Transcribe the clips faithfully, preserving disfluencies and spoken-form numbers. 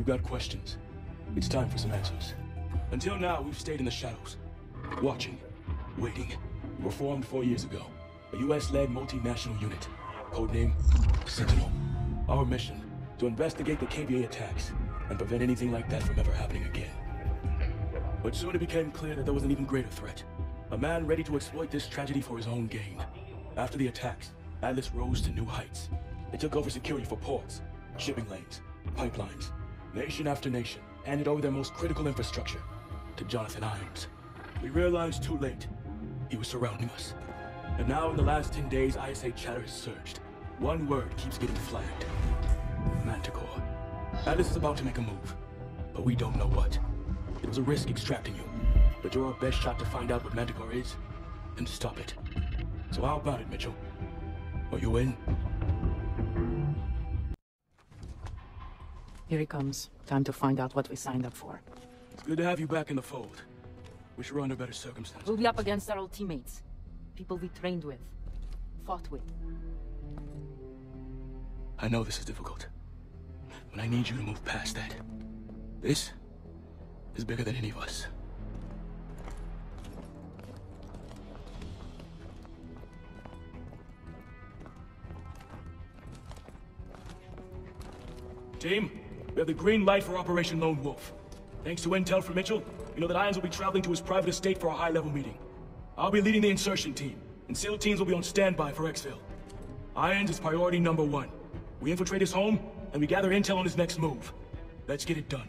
You've got questions. It's time for some answers. Until now, we've stayed in the shadows. Watching. Waiting. We were formed four years ago. A U S-led multinational unit. Codename Sentinel. Our mission, to investigate the K V A attacks and prevent anything like that from ever happening again. But soon it became clear that there was an even greater threat. A man ready to exploit this tragedy for his own gain. After the attacks, Atlas rose to new heights. They took over security for ports, shipping lanes, pipelines. Nation after nation handed over their most critical infrastructure to Jonathan Irons. We realized too late he was surrounding us. And now in the last ten days, I S A chatter has surged. One word keeps getting flagged. Manticore. Atlas is about to make a move, but we don't know what. It was a risk extracting you, but you're our best shot to find out what Manticore is and stop it. So how about it, Mitchell? Are you in? Here he comes. Time to find out what we signed up for. It's good to have you back in the fold. Wish we were under better circumstances. We'll be up against our old teammates. People we trained with. Fought with. I know this is difficult. But I need you to move past that. This is bigger than any of us. Team, we have the green light for Operation Lone Wolf. Thanks to intel from Mitchell, we know that Irons will be traveling to his private estate for a high-level meeting. I'll be leading the insertion team, and SEAL teams will be on standby for exfil. Irons is priority number one. We infiltrate his home, and we gather intel on his next move. Let's get it done.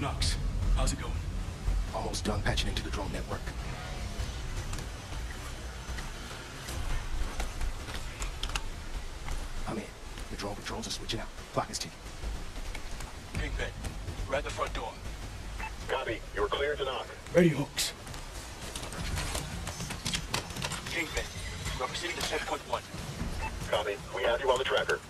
Knox, how's it going? Almost done patching into the drone network. I'm in. The drone patrols are switching out. Clock is ticking. Kingpin, we're at the front door. Copy. You're clear to knock. Ready, Hooks. Kingpin, we are proceeding to ten point one. Copy. We have you on the tracker.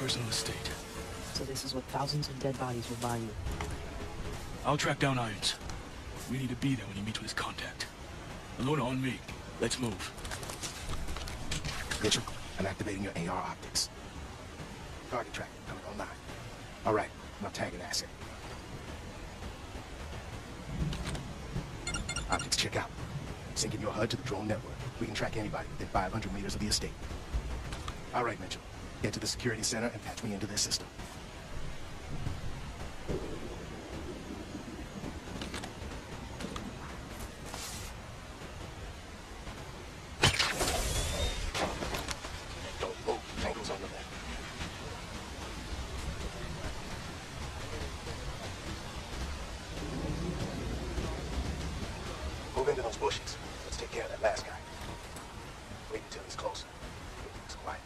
Personal estate. So this is what thousands of dead bodies will buy you. I'll track down Irons. We need to be there when he meets with his contact. Ilona on me. Let's move. Mitchell, I'm activating your A R optics. Target track coming online. All right, now tag an asset. Optics check out. Syncing your H U D to the drone network. We can track anybody within five hundred meters of the estate. All right, Mitchell. Get to the security center and patch me into their system. Don't move, tangles on the left. Move into those bushes. Let's take care of that last guy. Wait until he's closer. It's quiet.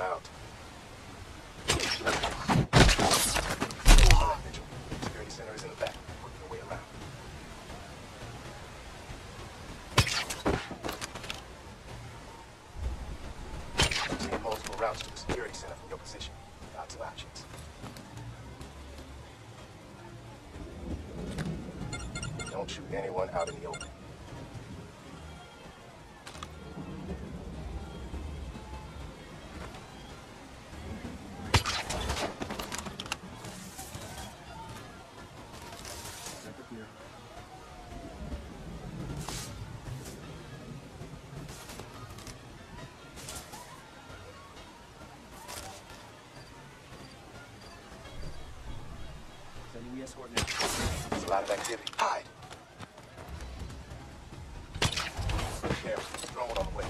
Out. All right, Mitchell. Security center is in the back. Working your way around. Take multiple routes to the security center from your position. Lots of options. Don't shoot anyone out in the open. the U S ordnance. There's a lot of activity. Hide. There, drone on the way.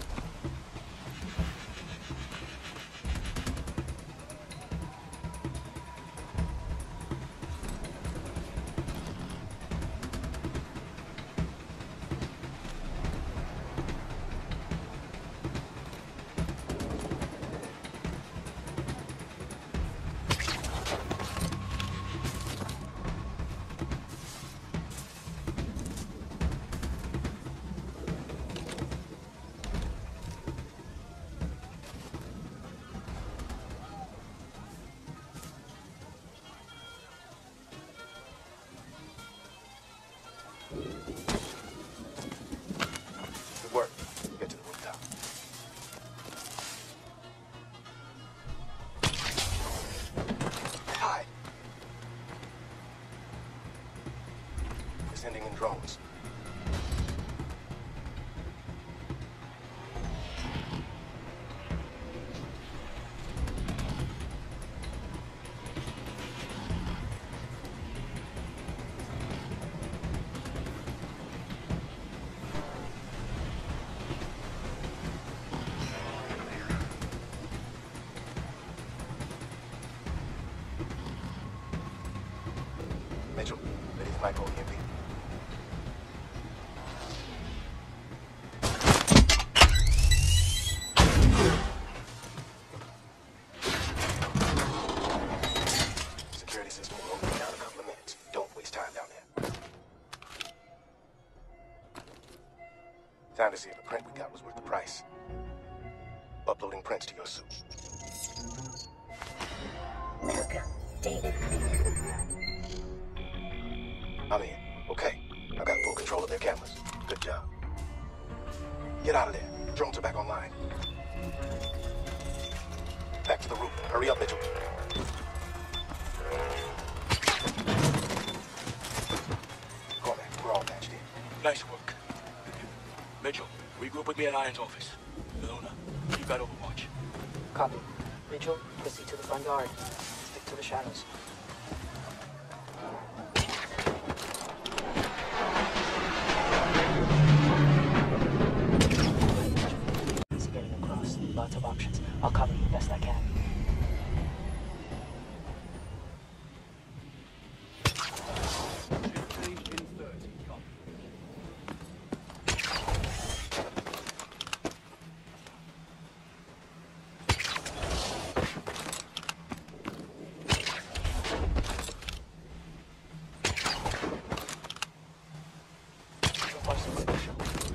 Sending in drones. Mitchell, that is Michael E M P. To see if the print we got was worth the price. Uploading prints to your suit. Welcome, David. I'm in. Okay. I've got full control of their cameras. Good job. Get out of there. Drones are back online. Back to the roof. Hurry up, Mitchell. Cormac, we're all matched in. Nice work. Mitchell, regroup with me at Irons' office. Aluna, you got overwatch. Copy. Mitchell, proceed to the front guard. Stick to the shadows. It's getting across. Lots of options. I'll cover you best I can.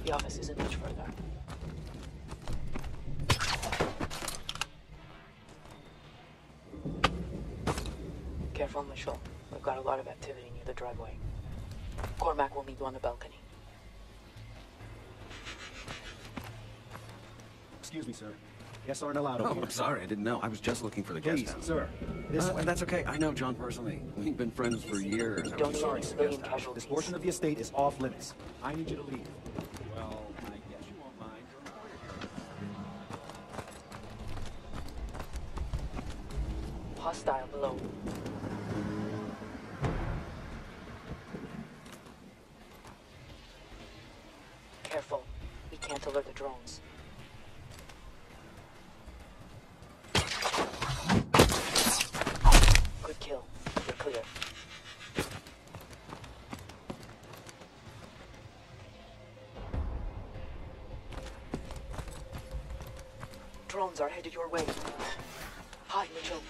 The office isn't much further. Careful, Mitchell. We've got a lot of activity near the driveway. Cormac will meet you on the balcony. Excuse me, sir. Guests aren't allowed over here. Oh, I'm sorry. I didn't know. I was just looking for the guest house. Please, sir. This uh, way. That's okay. I know John personally. We've been friends for years. Don't worry. This portion of the estate is off limits. I need you to leave. Hostile below. Careful. We can't alert the drones. Good kill. You're clear. Drones are headed your way. Hi, Mitchell.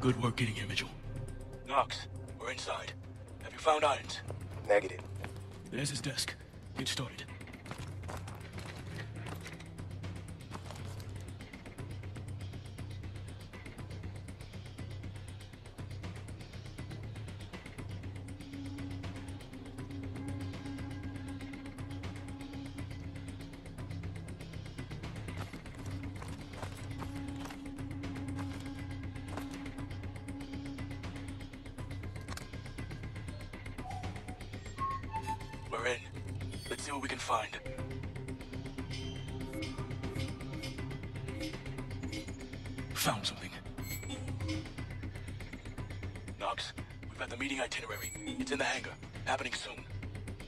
Good work getting here, Mitchell. Knox, we're inside. Have you found Irons? Negative. There's his desk. Get started. Found something. Knox, we've got the meeting itinerary. It's in the hangar. Happening soon.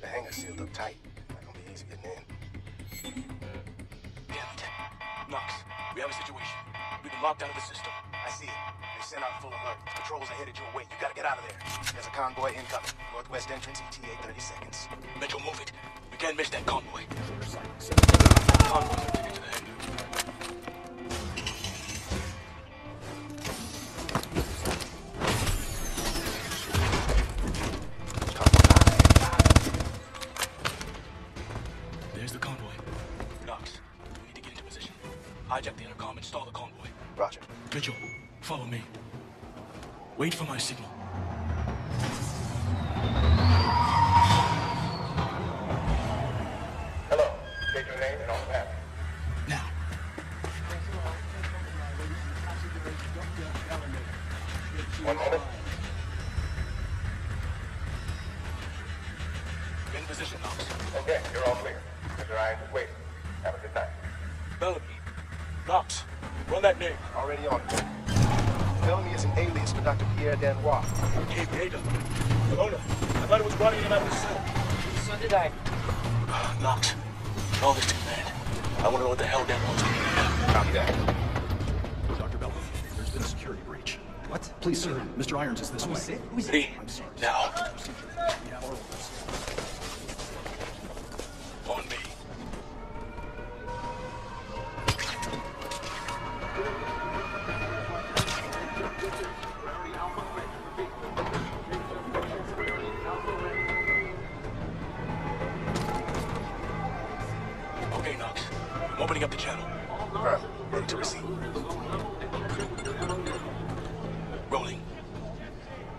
The hangar's sealed up tight. Not gonna be easy getting in. Damn it. Knox, we have a situation. We've been locked out of the system. I see it. They sent out full alert. Patrols are headed your way. You gotta get out of there. There's a convoy incoming. Northwest entrance, E T A thirty seconds. Mitchell, move it. We can't miss that convoy. Convoys are taken to the hangar. Hijack the intercom and stall the convoy. Roger. Vigil, follow me. Wait for my signal. Hello. State your name and all that. Now. One moment. In position, Knox. Okay, you're all clear. Mister Irons is waiting. Have a good night. Bellamy. Knox, run that name. Already on. Bellamy is an alias for Doctor Pierre Danois. K V A doesn't it? Ilona, I thought it was Guardian and I was sick. So did I. Uh, Knox, all this to command. I want to know what the hell Danois is doing. Copy that. Doctor Bellamy, there's been a security breach. What? Please, sir, Mister Irons is this way. Who's it? Who's it? I'm sorry. Now. On me. Opening up the channel. Right. Ready to receive. Rolling.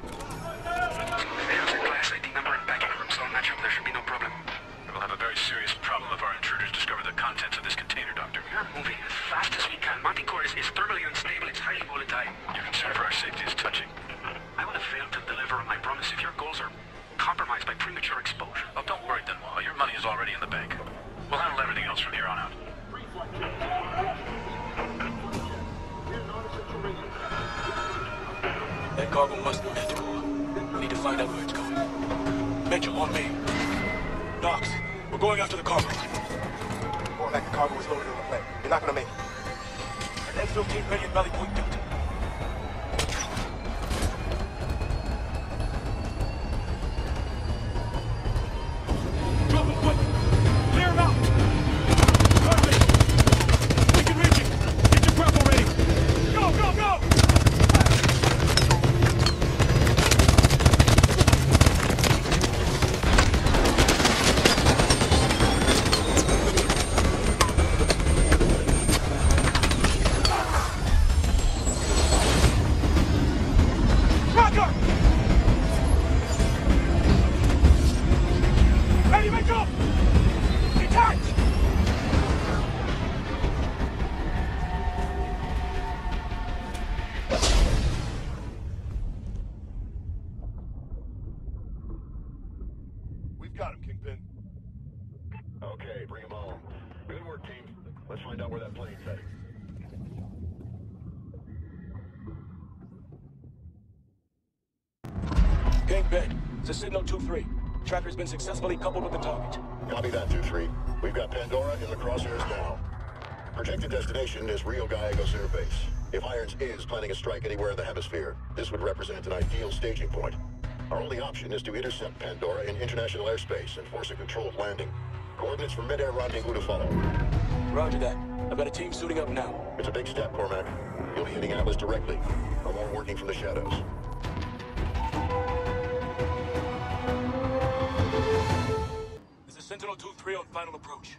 There's a class I D number and backing room, so natural there should be no problem. We will have a very serious problem if our intruders discover the contents of this container, Doctor. We are moving as fast as we can. Manticore is, is thermally unstable. It's highly volatile. Your concern for our safety is touching. I will have failed to deliver on my promise if your goals are compromised by premature exposure. Oh, don't worry, Danois. Your money is already in the bank. We'll handle everything else from here on out. That cargo must be Manticore. We need to find out where it's going. Mitchell, on me. Knox, we're going after the cargo. Cormac, the cargo is loaded on the plane. You're not gonna make it. An Exo team ready at Valley Point Delta. Got him, Kingpin. Okay, bring him on. Good work, team. Let's find out where that plane's heading. Kingpin, it's a Sentinel two three. Tracker's been successfully coupled with the target. Copy that, two three. We've got Pandora in the crosshairs now. Projected destination is Rio Gallego's airbase. If Irons is planning a strike anywhere in the hemisphere, this would represent an ideal staging point. Our only option is to intercept Pandora in international airspace and force a controlled landing. Coordinates for mid-air rendezvous to follow. Roger that. I've got a team suiting up now. It's a big step, Cormac. You'll be hitting Atlas directly. I'm all working from the shadows. This is Sentinel two three on final approach.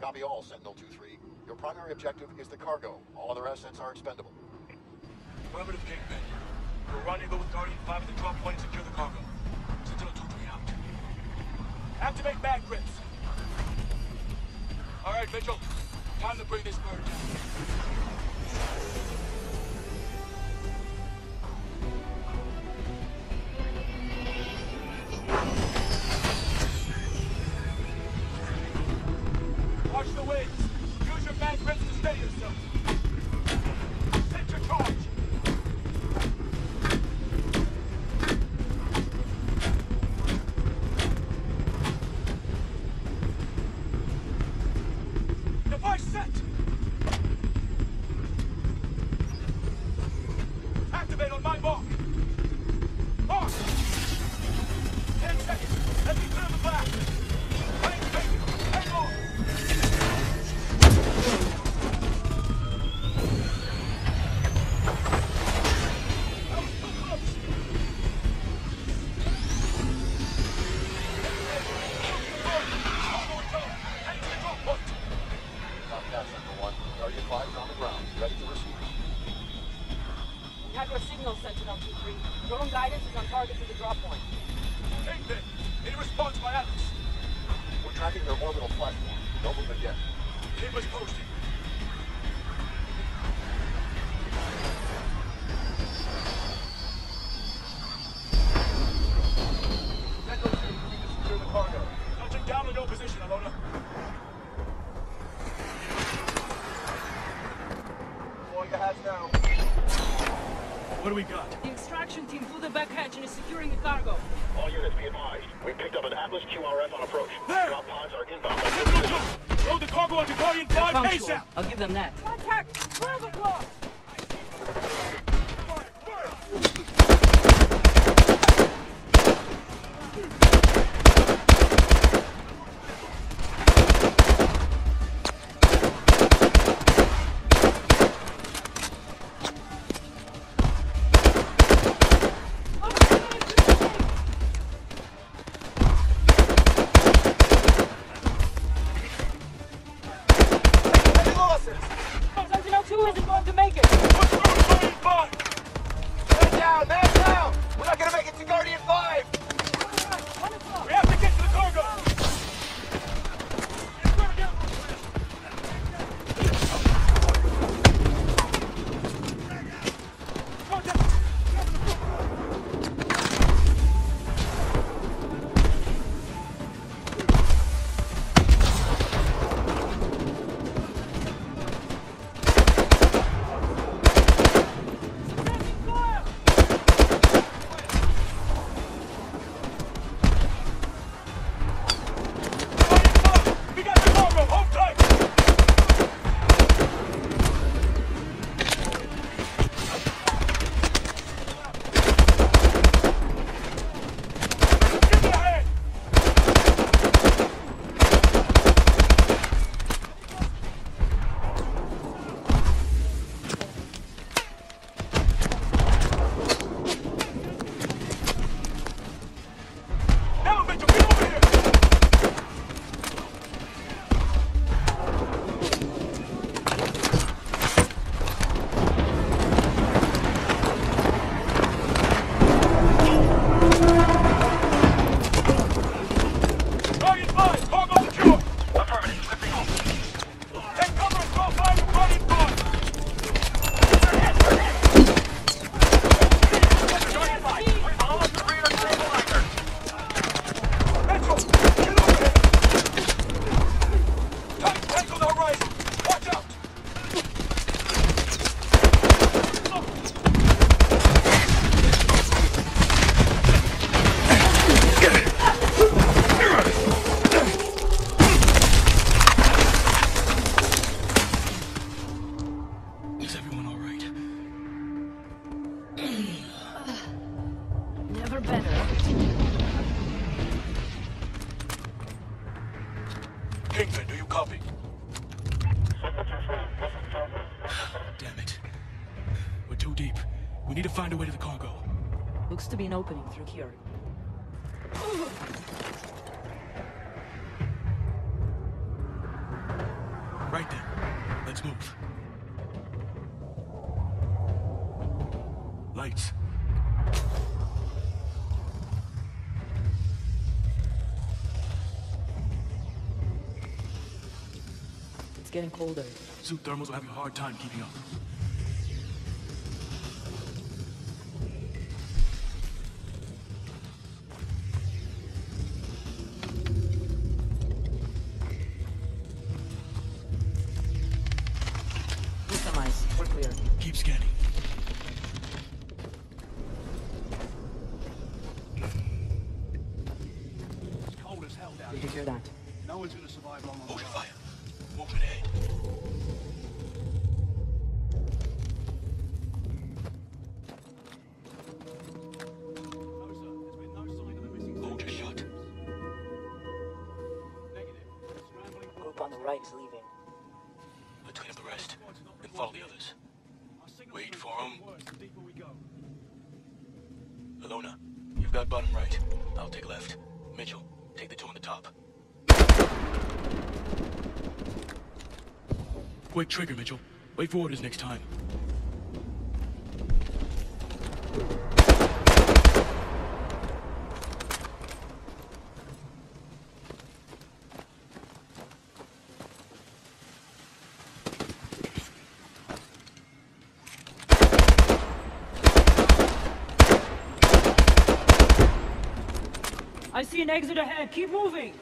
Copy all, Sentinel two three. Your primary objective is the cargo. All other assets are expendable. Affirmative, Kingpin. We'll rendezvous with Guardian five at the drop point and secure the cargo. Sentinel two three out. Activate mag grips. All right, Vigil. Time to bring this bird down. I'll give them that. Contact! Grab it, Knox! Fire! Fire! Sentinel two isn't going to make Kingpin, do you copy? Damn it. We're too deep. We need to find a way to the cargo. Looks to be an opening through here. Right then. Let's move. Lights. It's getting colder. Suit thermals will have a hard time keeping up. Aluna, you've got bottom right. I'll take left. Mitchell, take the two on the top. Quick trigger, Mitchell. Wait for orders next time. An exit ahead. Keep moving.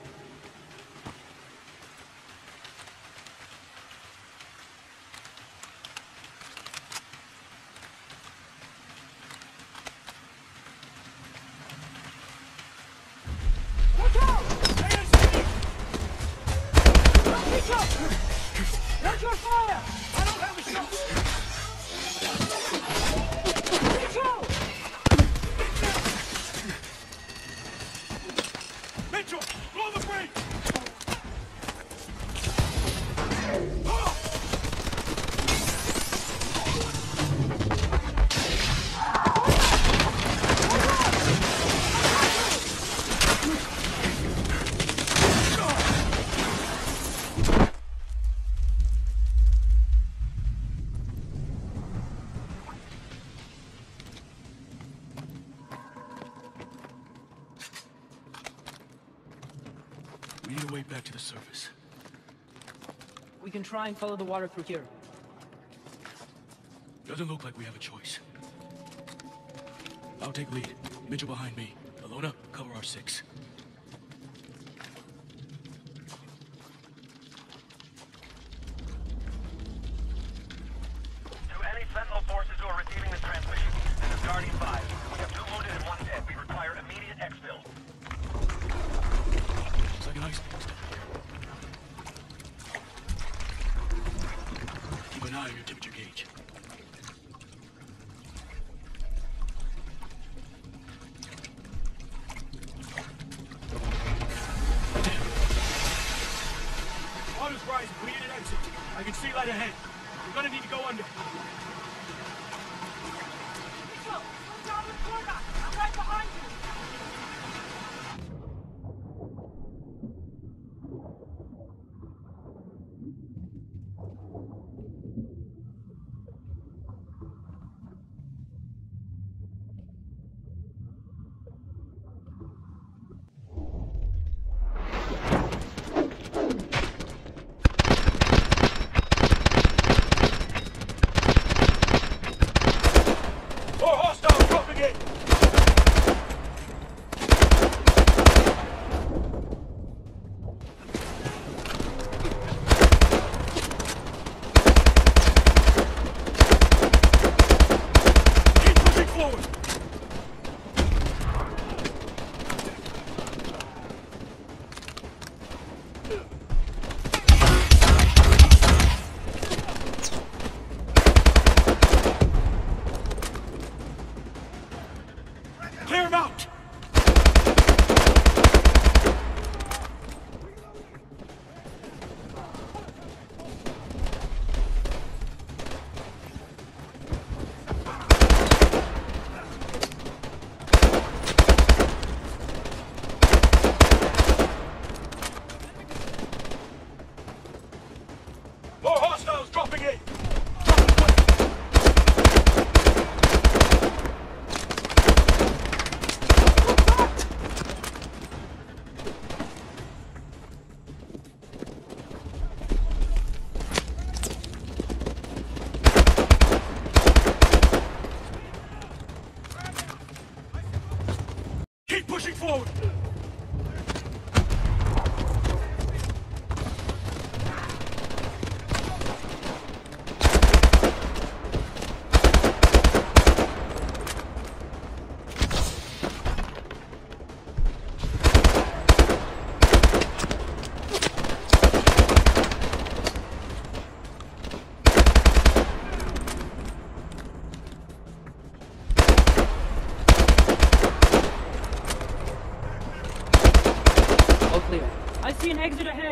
Watch out! Don't reach up! Watch your fire! I don't have a shot! Reach out! Blow the brake! Oh! Try and follow the water through here. Doesn't look like we have a choice. I'll take lead. Mitchell behind me. Alona, cover our six. To any Sentinel forces who are receiving this transmission, this is Guardian five. We have two wounded and one dead. We require immediate exfil. Looks like an ice monster. Keep an eye on your temperature gauge. Damn. Water's rising. We need an exit. I can see light ahead. We're gonna need to go under. Mitchell, come down with Cormac. I'm right behind you. it!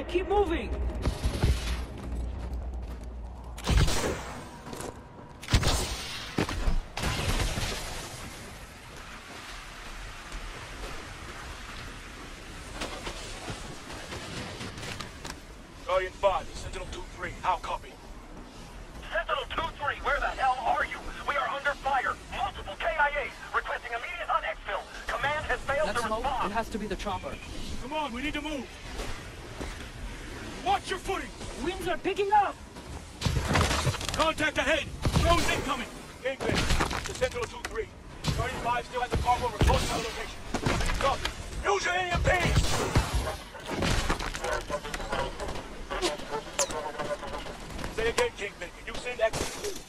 Keep moving! Guardian five, Sentinel two three, how copy? Sentinel two three, where the hell are you? We are under fire! Multiple K I As requesting immediate on exfil! Command has failed to respond! It has to be the chopper. Come on, we need to move! Watch your footing! Winds are picking up! Contact ahead! Drones incoming! Kingpin, the Sentinel two three. Guardian five still at the farm over close to our location. Copy. Use your A M P! Say again, Kingpin. Can you send X?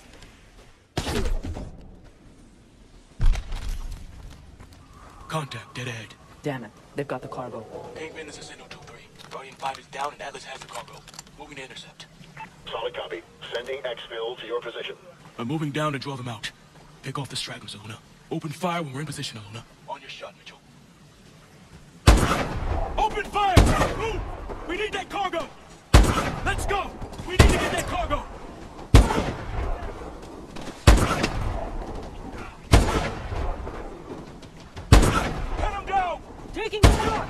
Contact dead ahead. Damn it. They've got the cargo. Kingpin, this is Sentinel two three. Guardian five is down and Atlas has the cargo. Moving to intercept. Solid copy. Sending exfil to your position. I'm moving down to draw them out. Pick off the stragglers, Aluna. Open fire when we're in position, Aluna. On your shot, Mitchell. Open fire! Move! We need that cargo! Let's go! We need to get that cargo! Head them down! Taking the shot!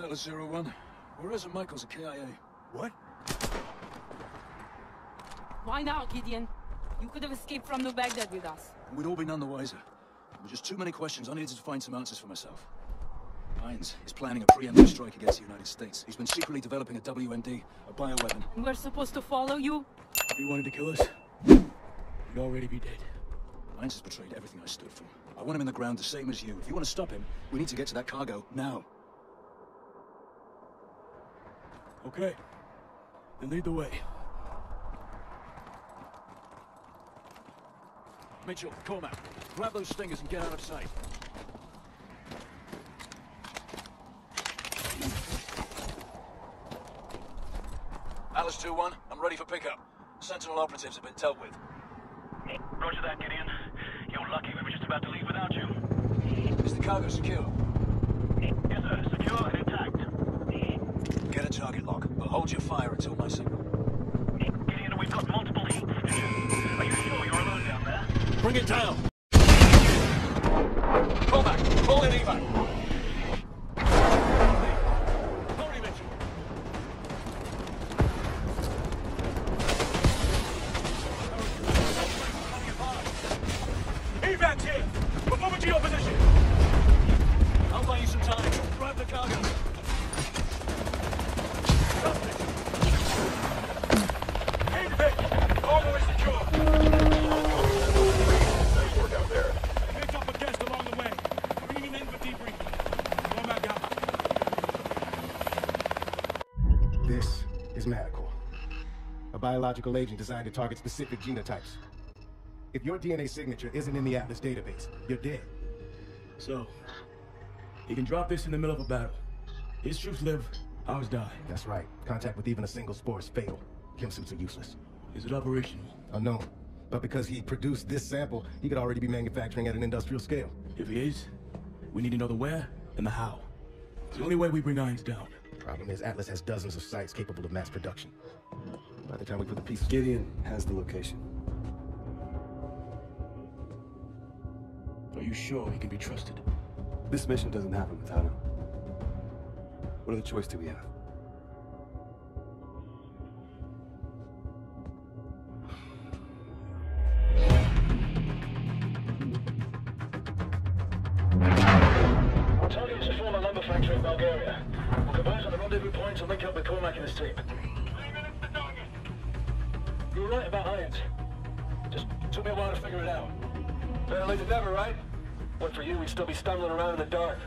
Atlas zero one. Whereas Michael's a K I A. What? Why now, Gideon? You could have escaped from New Baghdad with us. We'd all be none the wiser. There were just too many questions. I needed to find some answers for myself. Heinz is planning a preemptive strike against the United States. He's been secretly developing a W M D, a bioweapon. We're supposed to follow you? If you wanted to kill us, you'd already be dead. Heinz has betrayed everything I stood for. I want him in the ground the same as you. If you want to stop him, we need to get to that cargo now. Okay, then lead the way. Mitchell, Cormac, grab those stingers and get out of sight. Atlas two one, I'm ready for pickup. Sentinel operatives have been dealt with. Roger that, Gideon. You're lucky we were just about to leave without you. Is the cargo secure? Yes, sir. Secure and intact. Get a target lock, but hold your fire until my signal. Gideon, we've got multiple heat signatures. Are you sure you're alone down there? Bring it down! Call back! Call in evac! Hurry, Mitchell! This is Manticore, a biological agent designed to target specific genotypes. If your D N A signature isn't in the Atlas database, you're dead. So, he can drop this in the middle of a battle. His troops live, ours die. That's right. Contact with even a single spore is fatal. Kim suits are useless. Is it operational? Unknown. But because he produced this sample, he could already be manufacturing at an industrial scale. If he is, we need to know the where and the how. It's the only way we bring Irons down. Problem is, Atlas has dozens of sites capable of mass production. By the time we put the pieces... Gideon has the location. Are you sure he can be trusted? This mission doesn't happen without him. What other choice do we have? Target is to form a lumber factory in Bulgaria. We'll converge on the rendezvous points and link up with Cormac and his team. You were right about Irons. Just took me a while to figure it out. Better late than never, right? But for you, we'd still be stumbling around in the dark.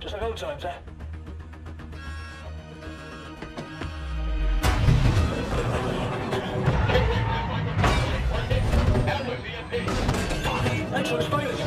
Just like old times, huh? Excellent spiders!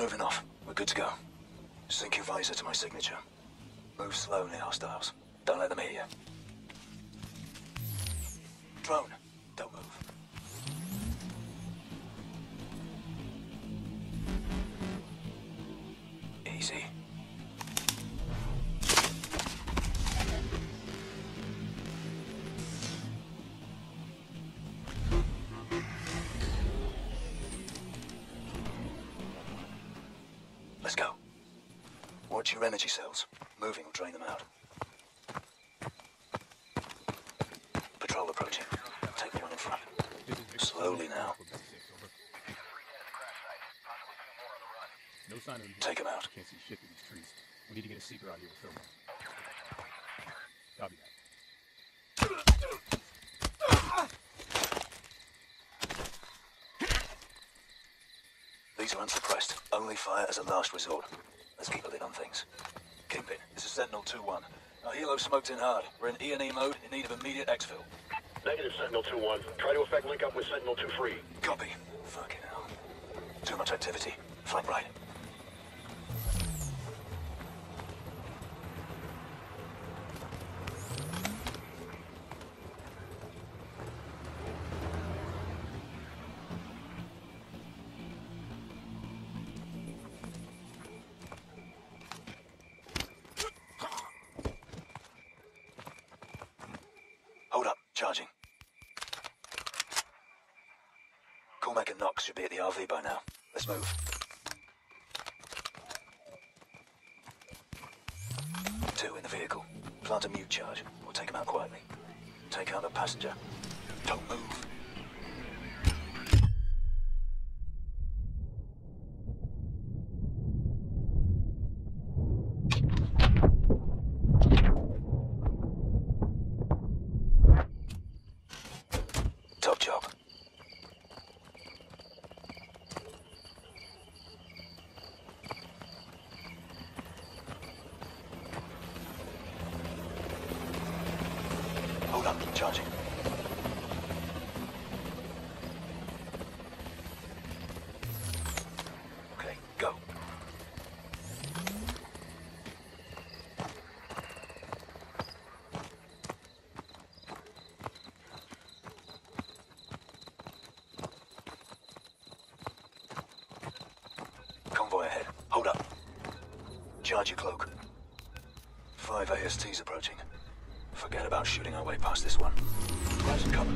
Moving off. We're good to go. Sync your visor to my signature. Move slowly, hostiles. Don't let them hear you. Drone, don't move. Easy. Watch your energy cells. Moving will drain them out. Patrol approaching. Take the one in front. Slowly now. Take them out. Can't see shit in these trees. We need to get a secret out here with Phil. Copy that. These are unsuppressed. Only fire as a last resort. Let's keep a lid on things. Kingpin, this is Sentinel two one. Our helo smoked in hard. We're in E and E mode, in need of immediate exfil. Negative, Sentinel two one. Try to effect link up with Sentinel two three. Copy. Fucking hell. Too much activity. Flank right. Cormac and Knox should be at the R V by now. Let's move. Two in the vehicle. Plant a mute charge. We'll take them out quietly. Take out the passenger. Don't move. Guard your cloak. Five A S Ts approaching. Forget about shooting our way past this one. Grab some cover.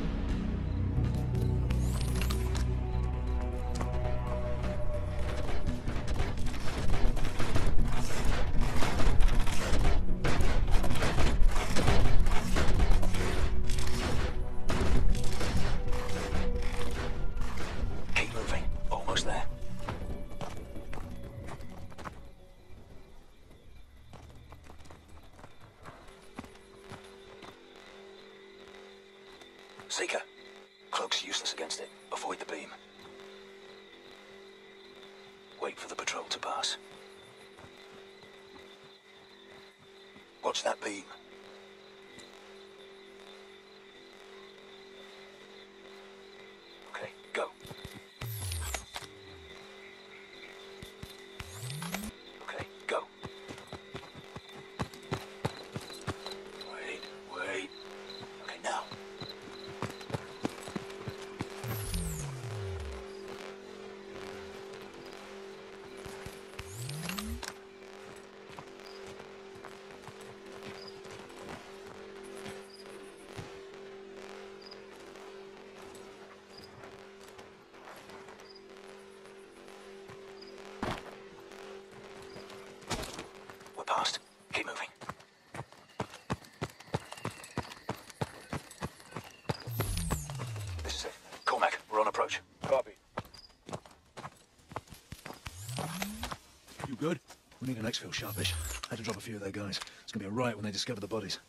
We need an exfil sharpish. I had to drop a few of their guys. It's gonna be a riot when they discover the bodies.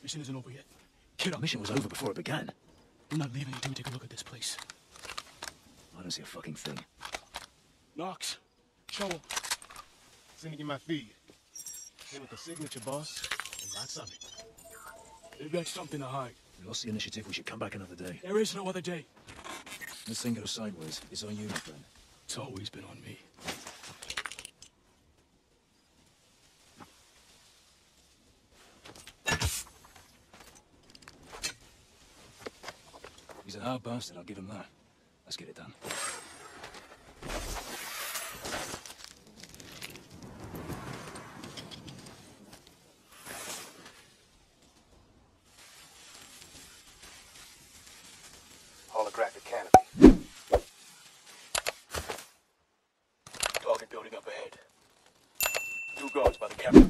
Mission isn't over yet. Get up. Mission was over before it began. I'm not leaving until we take a look at this place. I don't see a fucking thing. Knox, shovel. Sending you my feed. Came with the signature, boss, and lots of it. They've got something to hide. We lost the initiative. We should come back another day. There is no other day. This thing goes sideways. It's on you, my friend. It's always been on me. He's a hard bastard, I'll give him that. Let's get it done. Holographic canopy. Target building up ahead. Two guards by the camera.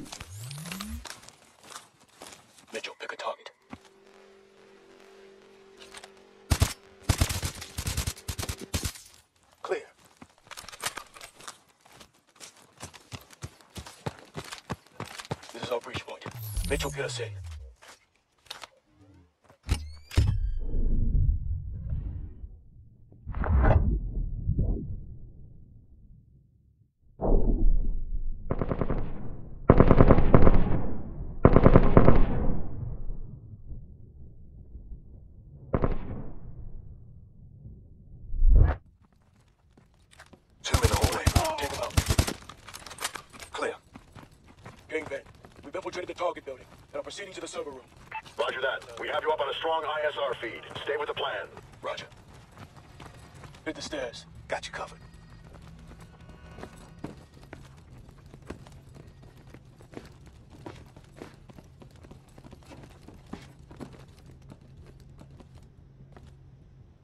Mitchell, pick a target. Breach point. Mitchell, get us in. Two in the hallway. Oh. Take them out. Clear. Kingpin. We've infiltrated the target building and are proceeding to the server room. Roger that. We have you up on a strong I S R feed. Stay with the plan. Roger. Hit the stairs. Got you covered.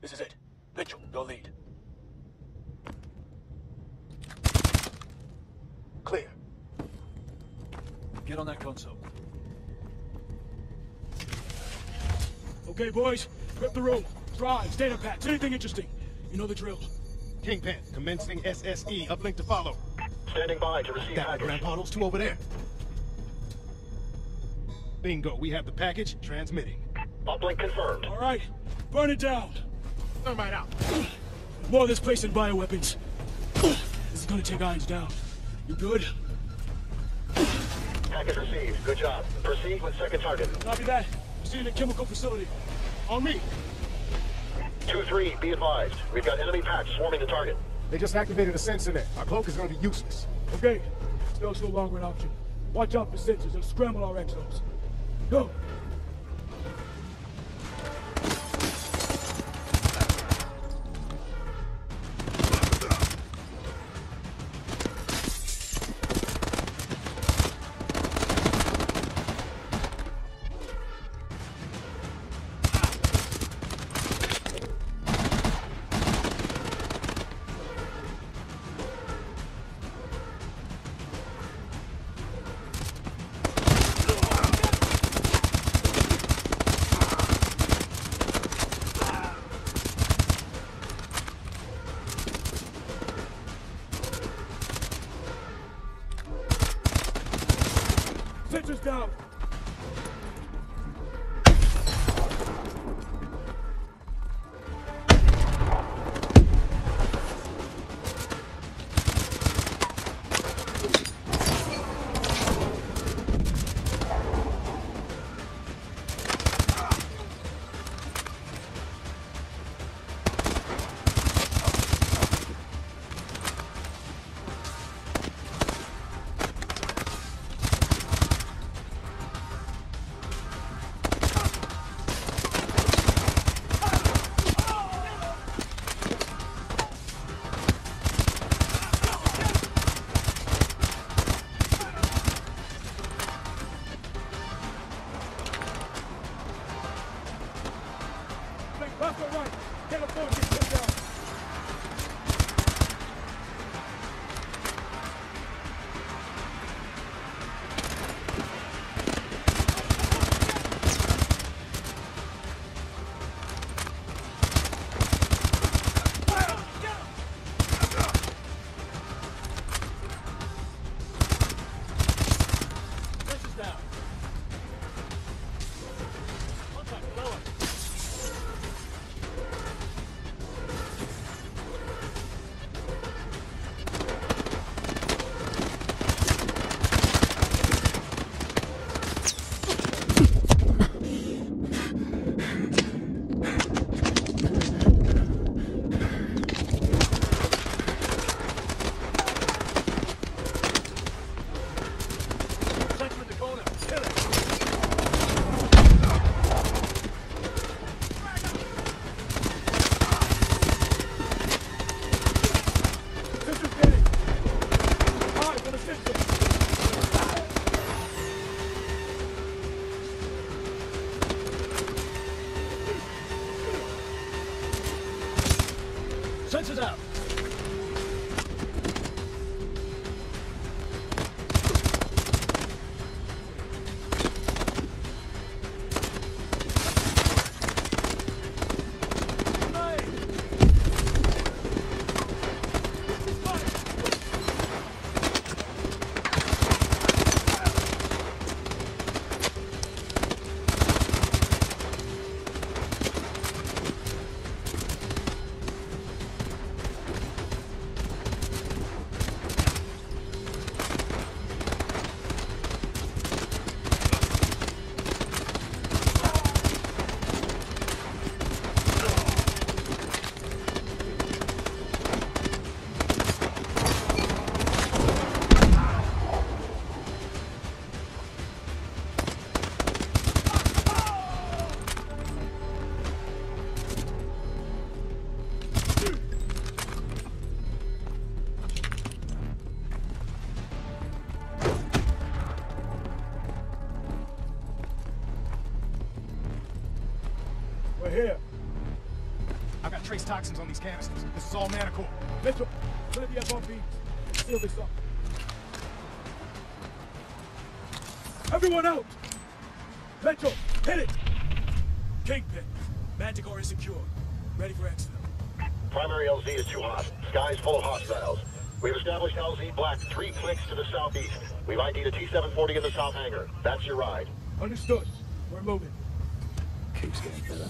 This is it. Mitchell, your lead. Clear. Get on that console. Okay, boys. Grip the rope. Drives, data packs, anything interesting. You know the drill. Kingpin, commencing S S E. Uplink to follow. Standing by to receive that package. Grandpa's two over there. Bingo. We have the package. Transmitting. Uplink confirmed. All right. Burn it down. Thermite out. More of this place than bioweapons. This is gonna take Irons down. You good? Package received. Good job. Proceed with second target. Copy that. Proceed to the chemical facility. On me. two three, be advised. We've got enemy packs swarming the target. They just activated a sensor net. Our cloak is going to be useless. Okay. Still no longer an option. Watch out for sensors. They'll scramble our exos. Go. down. Sensors out. Trace toxins on these canisters. This is all Manticore. Mitchell, let me up on beat. Seal this up. Everyone out! Mitchell, hit it! Kingpin, Manticore is secure. Ready for Exo. Primary L Z is too hot. Sky's full of hostiles. We've established L Z black three clicks to the southeast. We've ID'd a T seven forty in the south hangar. That's your ride. Understood. We're moving. Keeps getting better.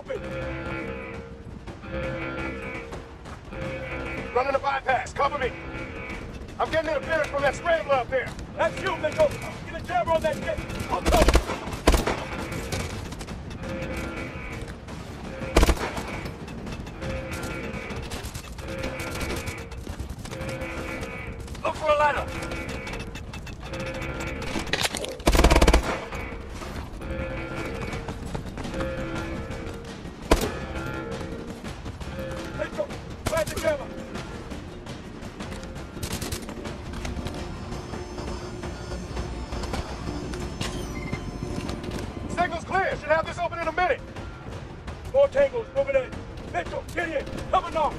open. Running a bypass. Cover me. I'm getting interference from that scrambler up there. That's you, Mitchell. Get a jabber on that shit. I'll cover. Look for a ladder. Mitchell, find the jabber. Signal's clear. Should have this open in a minute. More tangles moving in. Mitchell, Gideon, cover Knox.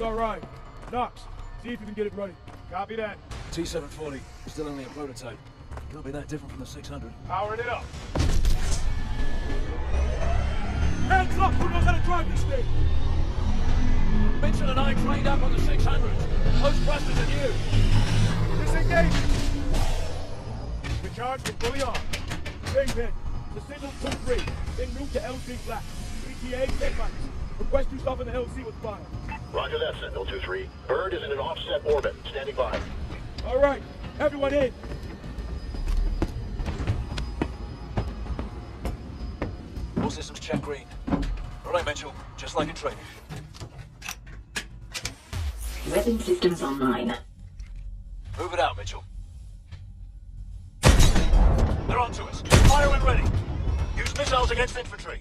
All right. Knox, see if you can get it ready. Copy that. T seven forty, still only a prototype. Can't be that different from the six hundred. Powering it up. Hands up, who knows how to drive this thing? Mitchell and I trained up on the six hundred. Close thrusters are new. Disengage. Recharge and fully on. Kingpin, the Sentinel two three, then move to L C flat. E T A, ten miles. Request you stop in the L C with fire. Roger that, Sentinel two three. Bird is in an offset orbit. Standing by. All right. Everyone in. All systems check green. All right, Mitchell. Just like in training. Weapon systems online. Move it out, Mitchell. They're on to us. Fire when ready. Use missiles against infantry.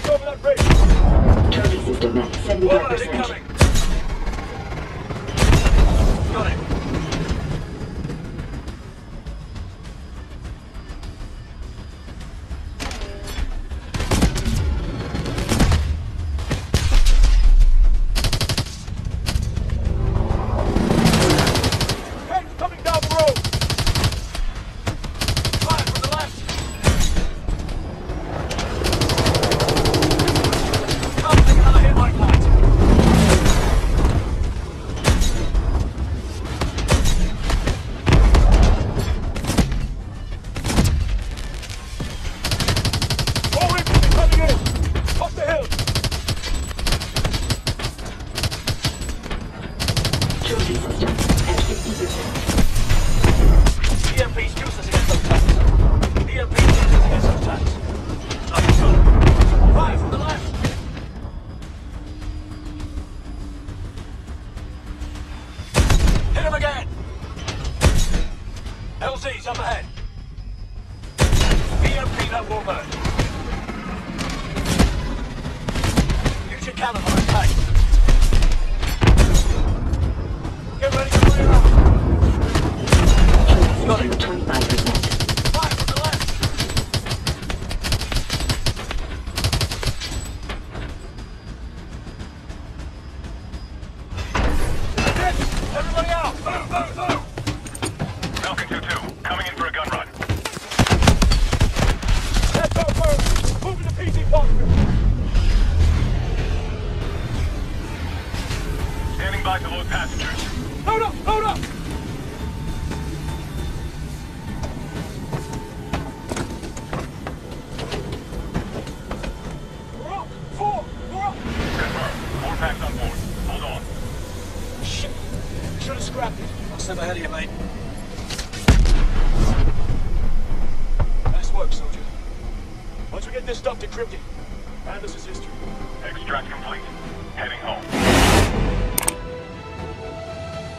Hostiles over that bridge. Target system at seventy-five percent. Got it.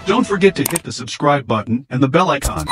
Don't forget to hit the subscribe button and the bell icon.